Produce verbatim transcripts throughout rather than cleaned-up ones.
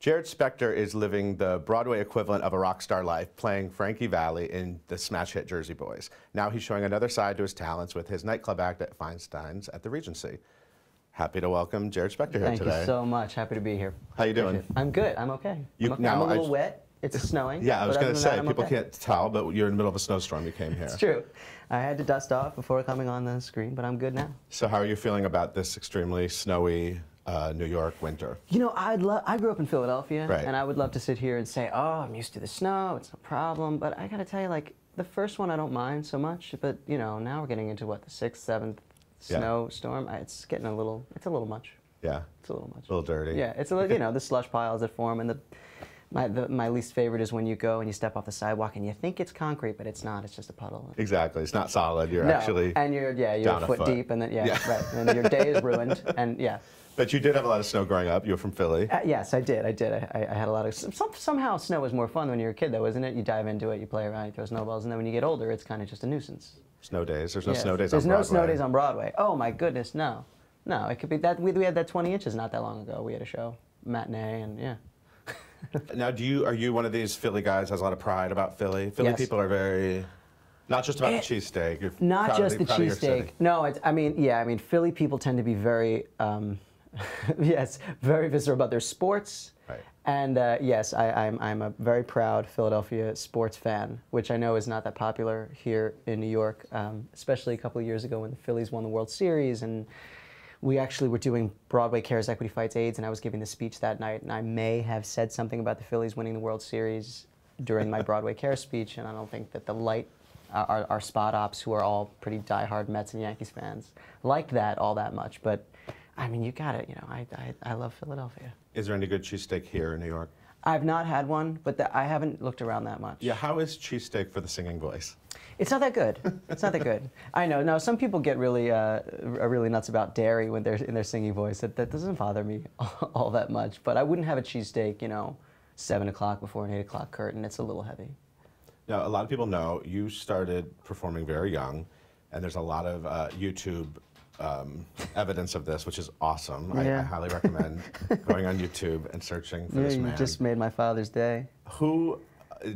Jarrod Spector is living the Broadway equivalent of a rock star life, playing Frankie Valli in the smash hit Jersey Boys. Now he's showing another side to his talents with his nightclub act at Feinstein's at the Regency. Happy to welcome Jarrod Spector here Thank today. Thank you so much. Happy to be here. How you doing? I'm good. I'm okay. You, I'm, okay. Now, I'm a little I, wet. It's snowing. Yeah, I was going to say, that, people okay. can't tell, but you're in the middle of a snowstorm. You came here. It's true. I had to dust off before coming on the screen, but I'm good now. So how are you feeling about this extremely snowy Uh, New York winter? You know, I'd love. I grew up in Philadelphia, right. and I would love to sit here and say, "Oh, I'm used to the snow; it's no problem." But I gotta tell you, like the first one, I don't mind so much. But you know, now we're getting into what the sixth, seventh snow yeah. storm. It's getting a little. It's a little much. Yeah. It's a little much. A little dirty. Yeah. It's a little. You know, the slush piles that form, and the my the, my least favorite is when you go and you step off the sidewalk and you think it's concrete, but it's not. It's just a puddle. Exactly. It's not solid. You're no. actually and you're yeah you're down a foot, foot deep, and then yeah, yeah. right, and then your day is ruined, and yeah. But you did have a lot of snow growing up. You were from Philly. Uh, yes, I did. I did. I, I had a lot of... Some, somehow snow was more fun when you were a kid, though, isn't it? You dive into it, you play around, you throw snowballs, and then when you get older, it's kind of just a nuisance. Snow days. There's no yes. snow days There's on no Broadway. There's no snow days on Broadway. Oh, my goodness, no. No, it could be that... We, we had that twenty inches not that long ago. We had a show, matinee, and yeah. Now, do you... Are you one of these Philly guys has a lot of pride about Philly? Philly yes. people are very... Not just about it, the cheesesteak. You're not just the cheesesteak. No, it's, I mean, yeah, I mean, Philly people tend to be very... Um, yes, very visceral about their sports, right. and uh, yes, I, I'm, I'm a very proud Philadelphia sports fan, which I know is not that popular here in New York, um, especially a couple of years ago when the Phillies won the World Series, and we actually were doing Broadway Cares Equity Fights AIDS, and I was giving the speech that night, and I may have said something about the Phillies winning the World Series during my Broadway Cares speech, and I don't think that the light... Uh, our, our spot ops, who are all pretty diehard Mets and Yankees fans, like that all that much, but I mean, you got it. You know, I, I I love Philadelphia. Is there any good cheesesteak here in New York? I've not had one, but the, I haven't looked around that much. Yeah, how is cheesesteak for the singing voice? It's not that good. It's not that good. I know. Now, some people get really uh, really nuts about dairy when they're in their singing voice. That that doesn't bother me all, all that much. But I wouldn't have a cheesesteak, you know, seven o'clock before an eight o'clock curtain. It's a little heavy. Now, a lot of people know you started performing very young, and there's a lot of uh, YouTube. Um, evidence of this, which is awesome. Yeah. I, I highly recommend going on YouTube and searching for yeah, this man. You just made my father's day. Who, uh,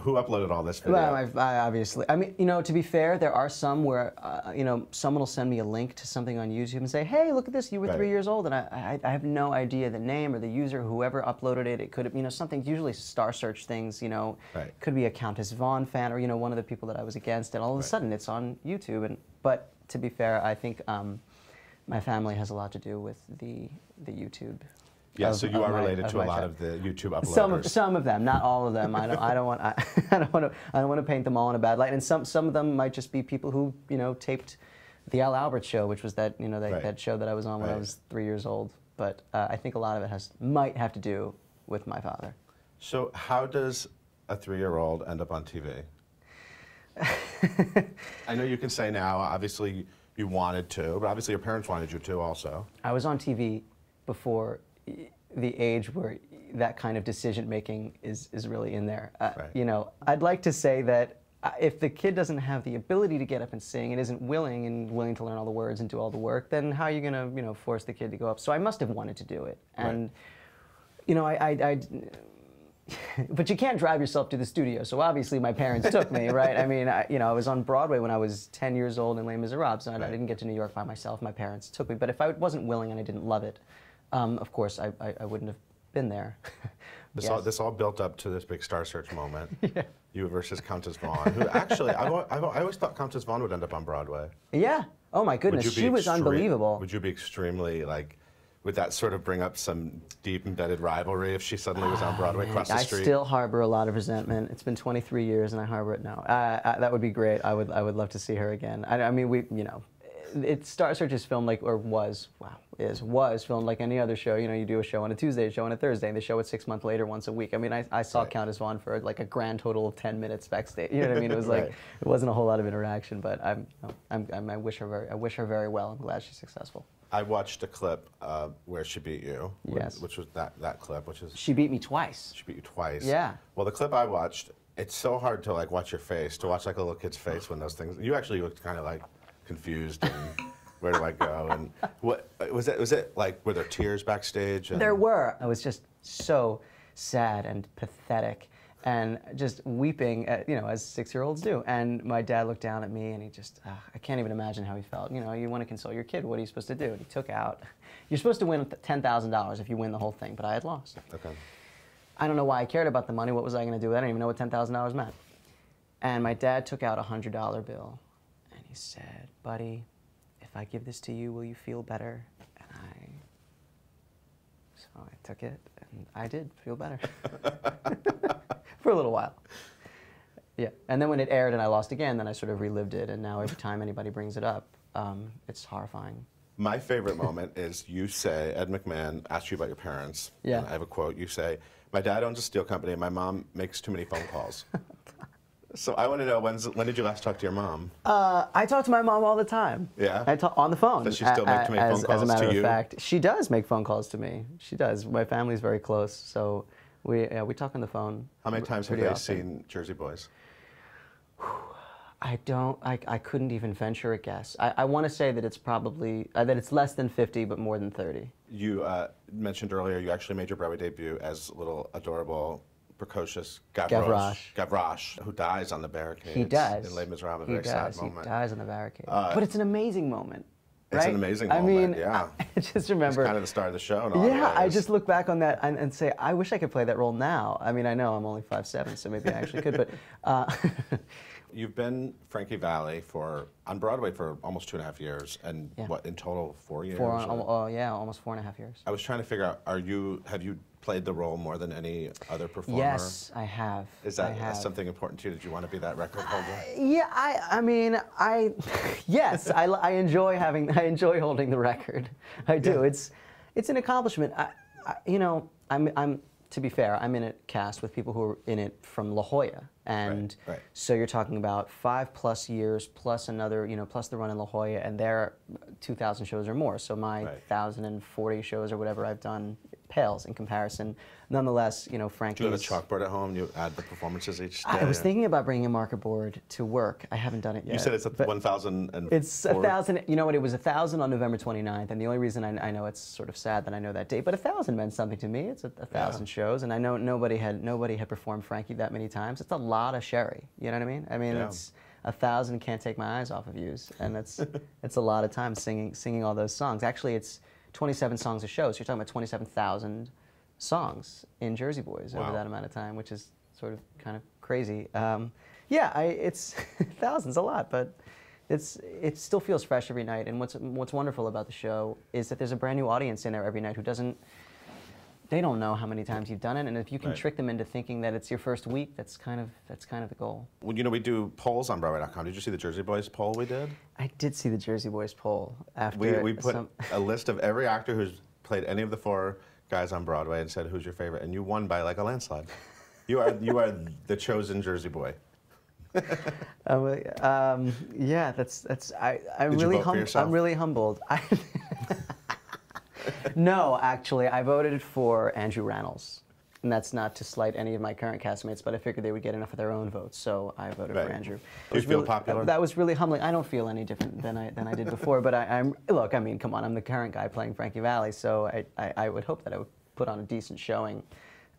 who uploaded all this video? Well, I, I obviously. I mean, you know, to be fair, there are some where, uh, you know, someone will send me a link to something on YouTube and say, "Hey, look at this. You were right. three years old," and I, I, I have no idea the name or the user, whoever uploaded it. It could have, you know, something. Usually, Star Search things. You know, right. could be a Countess Vaughn fan or you know one of the people that I was against, and all of a right. sudden it's on YouTube. And but. To be fair, I think um, my family has a lot to do with the the YouTube. Yeah, of, so you are my, related to a lot of the YouTube uploaders. Some of, some of them, not all of them. I don't I don't want I, I don't want to I don't want to paint them all in a bad light. And some some of them might just be people who you know taped the Al Albert show, which was that you know that, right. that show that I was on when right. I was three years old. But uh, I think a lot of it has might have to do with my father. So how does a three-year-old end up on T V? I know you can say now, obviously you wanted to, but obviously your parents wanted you to also. I was on T V before the age where that kind of decision making is, is really in there. Uh, right. You know, I'd like to say that if the kid doesn't have the ability to get up and sing and isn't willing and willing to learn all the words and do all the work, then how are you going to, you know, force the kid to go up? So I must have wanted to do it. And, right. you know, I... I, I but you can't drive yourself to the studio, so obviously my parents took me, right? I mean, I, you know, I was on Broadway when I was ten years old in Les Miserables, and right. I didn't get to New York by myself. My parents took me, but if I wasn't willing and I didn't love it, um, of course, I, I, I wouldn't have been there. This, yes. all, this all built up to this big Star Search moment, yeah. you versus Countess Vaughn, who actually, I, I've, I always thought Countess Vaughn would end up on Broadway. Yeah. Oh, my goodness. She was unbelievable. Would you be extremely, like... Would that sort of bring up some deep embedded rivalry if she suddenly was on Broadway oh, across the street? I still harbor a lot of resentment. It's been twenty-three years and I harbor it now. Uh, I, that would be great. I would I would love to see her again. I, I mean, we, you know, it, Star Search is filmed like, or was, wow, is, was filmed like any other show. You know, you do a show on a Tuesday, a show on a Thursday, and they show it six months later once a week. I mean, I, I saw right. Countess Vaughn for like a grand total of ten minutes backstage. You know what I mean? It was like, right. it wasn't a whole lot of interaction, but I'm, I'm, I'm, I wish her very, I wish her very well. I'm glad she's successful. I watched a clip uh, where she beat you, yes. which, which was that, that clip, which is... She beat me twice. She beat you twice. Yeah. Well, the clip I watched, it's so hard to like watch your face, to watch like a little kid's face when those things... You actually looked kind of like confused and where do I go? And what was it? Was it like, were there tears backstage? And... There were. I was just so sad and pathetic, and just weeping, at, you know, as six-year-olds do. And my dad looked down at me, and he just, uh, I can't even imagine how he felt. You know, you want to console your kid, what are you supposed to do? And he took out, you're supposed to win ten thousand dollars if you win the whole thing, but I had lost. Okay. I don't know why I cared about the money, what was I going to do with it? I didn't even know what ten thousand dollars meant. And my dad took out a one hundred dollar bill, and he said, buddy, if I give this to you, will you feel better? And I, so I took it, and I did feel better. For a little while. Yeah, and then when it aired and I lost again, then I sort of relived it, and now every time anybody brings it up, um, it's horrifying. My favorite moment is you say, Ed McMahon asked you about your parents, yeah. And I have a quote, you say, my dad owns a steel company and my mom makes too many phone calls. So I want to know, when's, when did you last talk to your mom? Uh, I talk to my mom all the time. Yeah? I talk on the phone. Does she still make too many phone calls to you? As a matter of fact, she does make phone calls to me. She does. My family's very close, so we, yeah, we talk on the phone. How many times have you seen Jersey Boys? I don't, I, I couldn't even venture a guess. I, I want to say that it's probably, uh, that it's less than fifty, but more than thirty. You uh, mentioned earlier, you actually made your Broadway debut as a little adorable, precocious Gavroche, Gavroche, who dies on the barricade. He does. In Les Miserables, a very sad moment. He dies on the barricade. Uh, but it's an amazing moment. Right? It's an amazing I moment, mean, yeah. I just remember... It's kind of the star of the show. And all yeah, I just look back on that and, and say, I wish I could play that role now. I mean, I know I'm only five seven, so maybe I actually could, but... Uh, You've been Frankie Valli for, on Broadway for almost two and a half years, and yeah. What, in total, four years? Four, oh, yeah, almost four and a half years. I was trying to figure out, are you, have you played the role more than any other performer? Yes, I have. Is that have. something important to you? Did you want to be that record holder? Uh, yeah, I, I mean, I, yes, I, I enjoy having, I enjoy holding the record. I do. Yeah. It's, it's an accomplishment. I, I, you know, I'm, I'm, to be fair, I'm in a cast with people who are in it from La Jolla. And right, right. So you're talking about five plus years, plus another, you know, plus the run in La Jolla, and they're two thousand shows or more. So my right. one thousand forty shows or whatever I've done pales in comparison. Nonetheless, you know, Frankie's... Do you have a chalkboard at home? You add the performances each day? I was thinking about bringing a marker board to work. I haven't done it yet. You said it's at one thousand and... It's one thousand... You know what? It was one thousand on November twenty-ninth, and the only reason I, I know it's sort of sad that I know that date, but one thousand meant something to me. It's one thousand yeah. shows, and I know nobody had nobody had performed Frankie that many times. It's a lot of sherry. You know what I mean? I mean, yeah. It's... A thousand can't take my eyes off of yous, and that's it's a lot of time singing singing all those songs. Actually, it's twenty-seven songs a show, so you're talking about twenty-seven thousand songs in Jersey Boys wow. over that amount of time, which is sort of kind of crazy. Um, yeah, I, it's thousands a lot, but it's it still feels fresh every night. And what's what's wonderful about the show is that there's a brand new audience in there every night who doesn't. They don't know how many times you've done it, and if you can right. trick them into thinking that it's your first week, that's kind of that's kind of the goal. Well, you know, we do polls on Broadway dot com. Did you see the Jersey Boys poll we did? I did see the Jersey Boys poll. After we we put some... a list of every actor who's played any of the four guys on Broadway and said who's your favorite, and you won by like a landslide. You are you are the chosen Jersey Boy. um, um, yeah, that's that's I I'm did really humbled. I'm really humbled. I No, actually, I voted for Andrew Rannells, and that's not to slight any of my current castmates, but I figured they would get enough of their own votes, so I voted right. for Andrew. Do you feel really, popular? That, that was really humbling. I don't feel any different than I than I did before, but I, I'm look. I mean, come on, I'm the current guy playing Frankie Valli, so I, I, I would hope that I would put on a decent showing.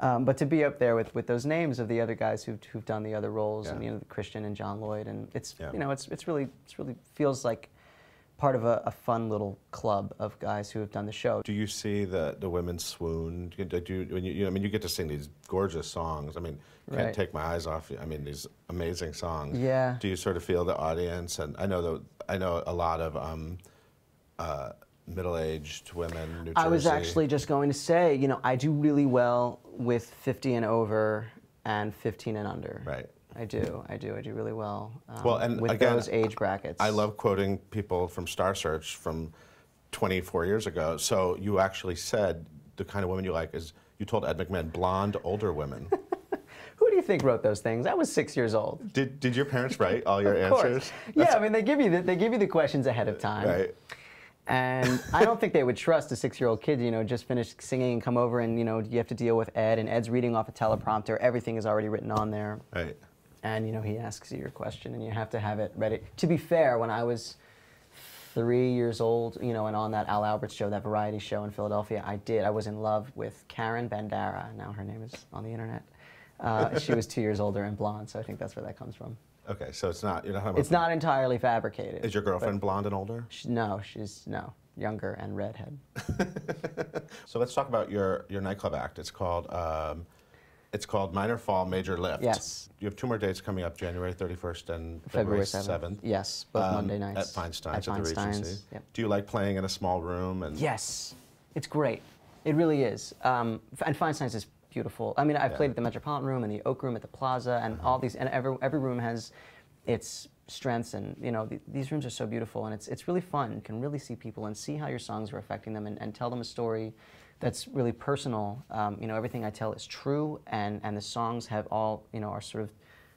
Um, but to be up there with, with those names of the other guys who've who've done the other roles, yeah. and you know, Christian and John Lloyd, and it's yeah. you know, it's it's really it's really feels like. Part of a, a fun little club of guys who have done the show. Do you see the the women swoon? Do you, when you, you I mean, you get to sing these gorgeous songs. I mean, can't right. take my eyes off you. I mean, these amazing songs. Yeah. Do you sort of feel the audience? And I know the I know a lot of um, uh, middle-aged women. New Jersey. I was actually just going to say, you know, I do really well with fifty and over and fifteen and under. Right. I do, I do, I do really well um, well, and with again, those age brackets. I love quoting people from Star Search from twenty-four years ago. So you actually said the kind of woman you like is, you told Ed McMahon, blonde older women. Who do you think wrote those things? I was six years old. Did, did your parents write all your of answers? That's yeah, I mean, they give, you the, they give you the questions ahead of time. Right. And I don't think they would trust a six-year-old kid, you know, just finish singing and come over and, you know, you have to deal with Ed, and Ed's reading off a teleprompter. Everything is already written on there. Right. And, you know, he asks you your question, and you have to have it ready. To be fair, when I was three years old, you know, and on that Al Alberts show, that variety show in Philadelphia, I did. I was in love with Karen Bandara. Now her name is on the internet. Uh, she was two years older and blonde, so I think that's where that comes from. Okay, so it's not, you're not talking about... It's not entirely fabricated. Is your girlfriend blonde and older? She, no, she's, no, younger and redhead. So let's talk about your, your nightclub act. It's called, um, it's called Minor Fall, Major Lift. Yes. You have two more dates coming up, January thirty-first and February seventh. Yes, both um, Monday nights. At Feinstein's at, at the Regency. Yep. Do you like playing in a small room? And yes, it's great. It really is. Um, and Feinstein's is beautiful. I mean, I've yeah. played at the Metropolitan Room and the Oak Room at the Plaza and mm-hmm. all these, and every, every room has its strengths, and you know, th these rooms are so beautiful, and it's, it's really fun. You can really see people and see how your songs are affecting them, and, and tell them a story that's really personal. Um, you know, everything I tell is true, and, and the songs have all, you know, are sort of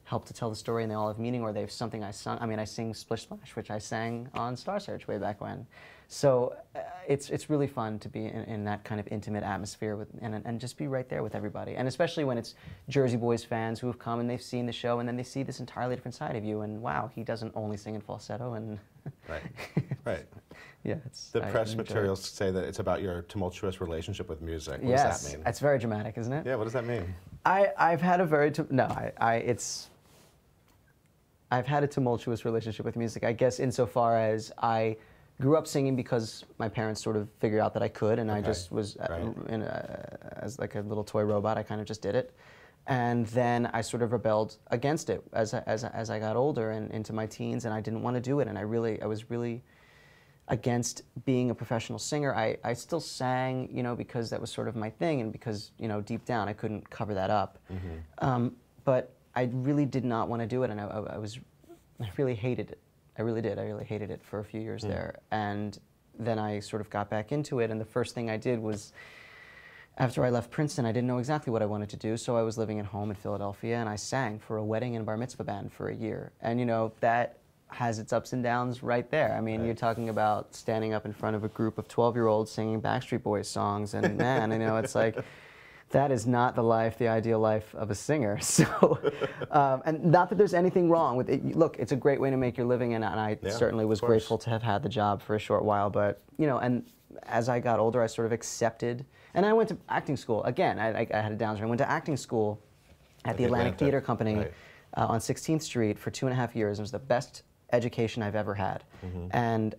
helped to tell the story, and they all have meaning, or they have something I sung. I mean, I sing Splish Splash, which I sang on Star Search way back when. So uh, it's, it's really fun to be in, in that kind of intimate atmosphere with, and, and just be right there with everybody. And especially when it's Jersey Boys fans who have come and they've seen the show, and then they see this entirely different side of you, and wow, he doesn't only sing in falsetto. And right, right. Yeah, it's, the I press materials it. say that it's about your tumultuous relationship with music. What yes, does that mean? It's very dramatic, isn't it? Yeah, what does that mean? I, I've had a very, no, I, I, it's, I've had a tumultuous relationship with music, I guess, insofar as I grew up singing because my parents sort of figured out that I could, and okay. I just was, right. in a, as like a little toy robot, I kind of just did it. And then I sort of rebelled against it as I, as, as I got older and into my teens, and I didn't want to do it, and I really, I was really against being a professional singer. I, I still sang, you know, because that was sort of my thing, and because, you know, deep down I couldn't cover that up. Mm-hmm. um, but I really did not want to do it, and I, I was, I really hated it. I really did. I really hated it for a few years mm. there. And then I sort of got back into it, and the first thing I did was, after I left Princeton, I didn't know exactly what I wanted to do, so I was living at home in Philadelphia, and I sang for a wedding and a bar mitzvah band for a year. And you know, that has its ups and downs right there. I mean, right. you're talking about standing up in front of a group of twelve-year-olds singing Backstreet Boys songs, and man, you know, it's like, that is not the life, the ideal life of a singer. So, um, and not that there's anything wrong with it. Look, it's a great way to make your living, and, and I yeah, certainly was grateful to have had the job for a short while. But you know, and as I got older, I sort of accepted. And I went to acting school again. I, I, I had a downturn. I went to acting school at, at the Atlantic, Atlantic Theater Company right. uh, on sixteenth street for two and a half years. It was the best education I've ever had. Mm-hmm. And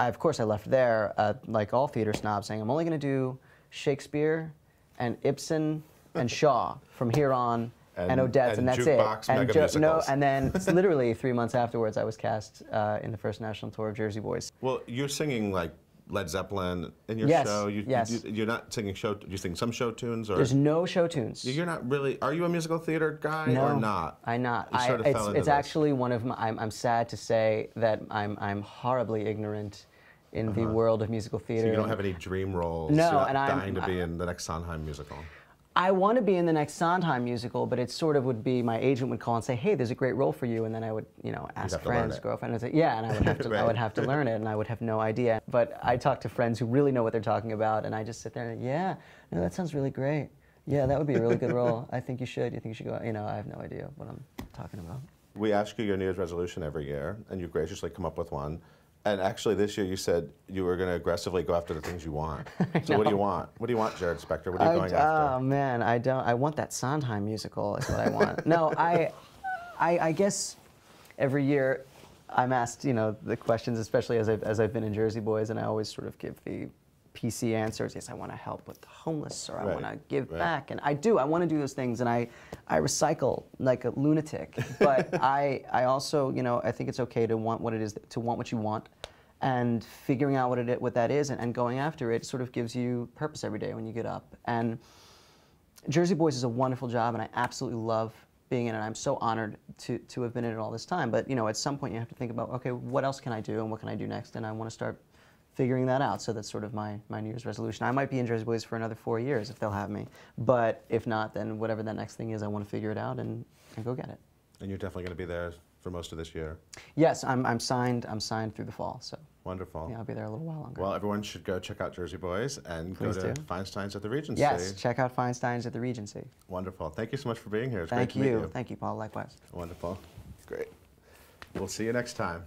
I, of course, I left there uh, like all theater snobs, saying I'm only going to do Shakespeare and Ibsen and Shaw from here on, and, and Odette, and, and that's it. And mega no, and then literally three months afterwards, I was cast uh, in the first national tour of Jersey Boys. Well, you're singing like Led Zeppelin in your yes, show. You, yes. You, you're not singing show. You sing some show tunes, or there's no show tunes. You're not really. Are you a musical theater guy no, or not? I'm not. You sort I, of it's fell into it's this. actually one of my. I'm, I'm sad to say that I'm I'm horribly ignorant in uh-huh. the world of musical theater. So you don't have any dream roles? No, You're not and I'm dying to be I, in the next Sondheim musical. I want to be in the next Sondheim musical, but it sort of would be, my agent would call and say, hey, there's a great role for you, and then I would, you know, ask friends, girlfriend, and say, yeah, and I would have to, right. I would have to learn it, and I would have no idea. But I talk to friends who really know what they're talking about, and I just sit there and, yeah, no, that sounds really great. Yeah, that would be a really good role. I think you should. You think you should go out? You know, I have no idea what I'm talking about. We ask you your New Year's resolution every year, and you graciously come up with one. And actually, this year you said you were going to aggressively go after the things you want. So what do you want? What do you want, Jarrod Spector? What are you I, going after? Oh man, I don't. I want that Sondheim musical is what I want. No, I, I, I guess every year I'm asked, you know, the questions, especially as I've, as I've been in Jersey Boys, and I always sort of give the P C answers. Yes, I want to help with the homeless, or I right. want to give right. back, and I do. I want to do those things, and I, I recycle like a lunatic. But I, I also, you know, I think it's okay to want what it is, to want what you want, and figuring out what it, what that is, and, and going after it sort of gives you purpose every day when you get up. And Jersey Boys is a wonderful job, and I absolutely love being in it. I'm so honored to to have been in it all this time. But you know, at some point you have to think about, okay, what else can I do, and what can I do next, and I want to start figuring that out. So that's sort of my, my New Year's resolution. I might be in Jersey Boys for another four years if they'll have me. But if not, then whatever that next thing is, I want to figure it out and, and go get it. And you're definitely going to be there for most of this year? Yes, I'm, I'm signed. I'm signed through the fall. So wonderful. Yeah, I'll be there a little while longer. Well, everyone should go check out Jersey Boys and Please go to do. Feinstein's at the Regency. Yes, check out Feinstein's at the Regency. Wonderful. Thank you so much for being here. It's Thank great you. To meet you. Thank you, Paul. Likewise. Wonderful. Great. We'll see you next time.